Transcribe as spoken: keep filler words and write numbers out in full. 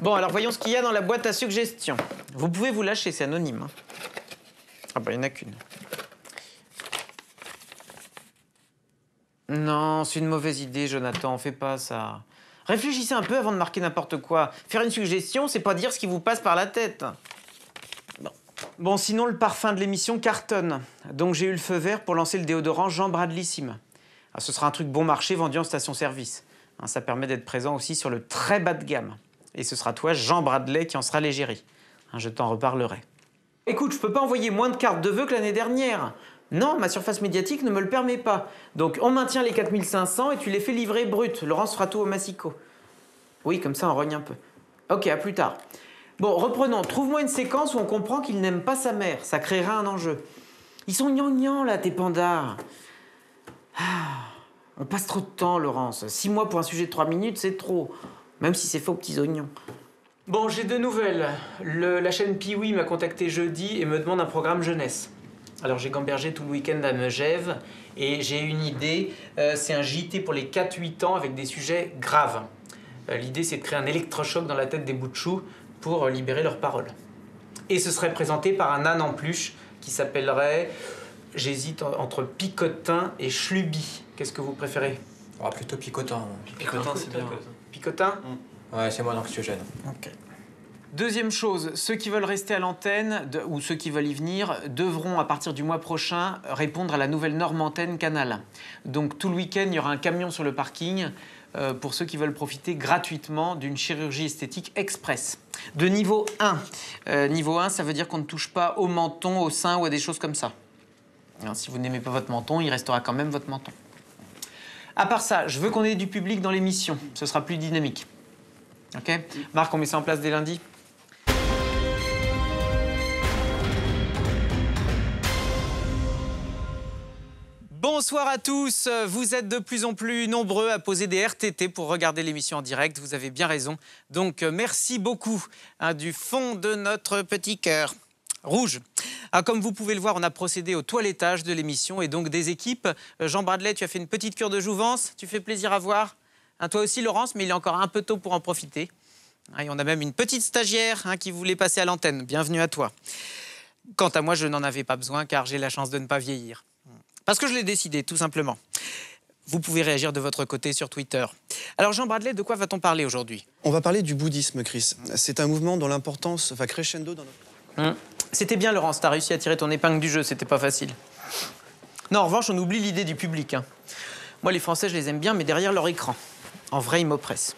Bon, alors voyons ce qu'il y a dans la boîte à suggestions. Vous pouvez vous lâcher, c'est anonyme. Ah bah, il n'y en a qu'une. Non, c'est une mauvaise idée, Jonathan, on fait pas ça. Réfléchissez un peu avant de marquer n'importe quoi. Faire une suggestion, c'est pas dire ce qui vous passe par la tête. Bon, bon sinon, le parfum de l'émission cartonne. Donc, j'ai eu le feu vert pour lancer le déodorant Jean Bradley. Alors, ce sera un truc bon marché vendu en station-service. Hein, ça permet d'être présent aussi sur le très bas de gamme. Et ce sera toi, Jean Bradley, qui en sera l'égérie. Hein, je t'en reparlerai. Écoute, je peux pas envoyer moins de cartes de vœux que l'année dernière. Non, ma surface médiatique ne me le permet pas. Donc, on maintient les quatre mille cinq cents et tu les fais livrer brut. Laurence fera tout au massicot. Oui, comme ça, on rogne un peu. Ok, à plus tard. Bon, reprenons. Trouve-moi une séquence où on comprend qu'il n'aime pas sa mère. Ça créera un enjeu. Ils sont gnangnans, là, tes pandas. Ah, on passe trop de temps, Laurence. Six mois pour un sujet de trois minutes, c'est trop. Même si c'est fait aux petits oignons. Bon, j'ai deux nouvelles. Le, la chaîne Piwi m'a contacté jeudi et me demande un programme jeunesse. Alors, j'ai gambergé tout le week-end à Megève et j'ai une idée. Euh, c'est un J T pour les quatre huit ans avec des sujets graves. Euh, L'idée, c'est de créer un électrochoc dans la tête des bouts de choux pour euh, libérer leurs paroles. Et ce serait présenté par un âne en peluche qui s'appellerait... J'hésite entre Picotin et Chlubi. Qu'est-ce que vous préférez? Oh, plutôt Picotin. Picotin, c'est bien. Picotin? Mmh. Ouais, c'est moi donc je gêne. Ok. Deuxième chose, ceux qui veulent rester à l'antenne, ou ceux qui veulent y venir, devront, à partir du mois prochain, répondre à la nouvelle norme antenne canal. Donc, tout le week-end, il y aura un camion sur le parking euh, pour ceux qui veulent profiter gratuitement d'une chirurgie esthétique express. De niveau un. Euh, niveau un, ça veut dire qu'on ne touche pas au menton, au sein ou à des choses comme ça. Alors, si vous n'aimez pas votre menton, il restera quand même votre menton. À part ça, je veux qu'on ait du public dans l'émission. Ce sera plus dynamique. OK? Marc, on met ça en place dès lundi? Bonsoir à tous. Vous êtes de plus en plus nombreux à poser des R T T pour regarder l'émission en direct. Vous avez bien raison. Donc, merci beaucoup hein, du fond de notre petit cœur. Rouge. Ah, comme vous pouvez le voir, on a procédé au toilettage de l'émission et donc des équipes. Euh, Jean Bradley, tu as fait une petite cure de jouvence. Tu fais plaisir à voir. Hein, toi aussi, Laurence, mais il est encore un peu tôt pour en profiter. Ah, et on a même une petite stagiaire hein, qui voulait passer à l'antenne. Bienvenue à toi. Quant à moi, je n'en avais pas besoin car j'ai la chance de ne pas vieillir. Parce que je l'ai décidé, tout simplement. Vous pouvez réagir de votre côté sur Twitter. Alors Jean Bradley, de quoi va-t-on parler aujourd'hui? On va parler du bouddhisme, Chris. C'est un mouvement dont l'importance va crescendo dans notre... Mmh. C'était bien, Laurence, t'as réussi à tirer ton épingle du jeu, c'était pas facile. Non, en revanche, on oublie l'idée du public. Hein. Moi, les Français, je les aime bien, mais derrière leur écran. En vrai, ils m'oppressent.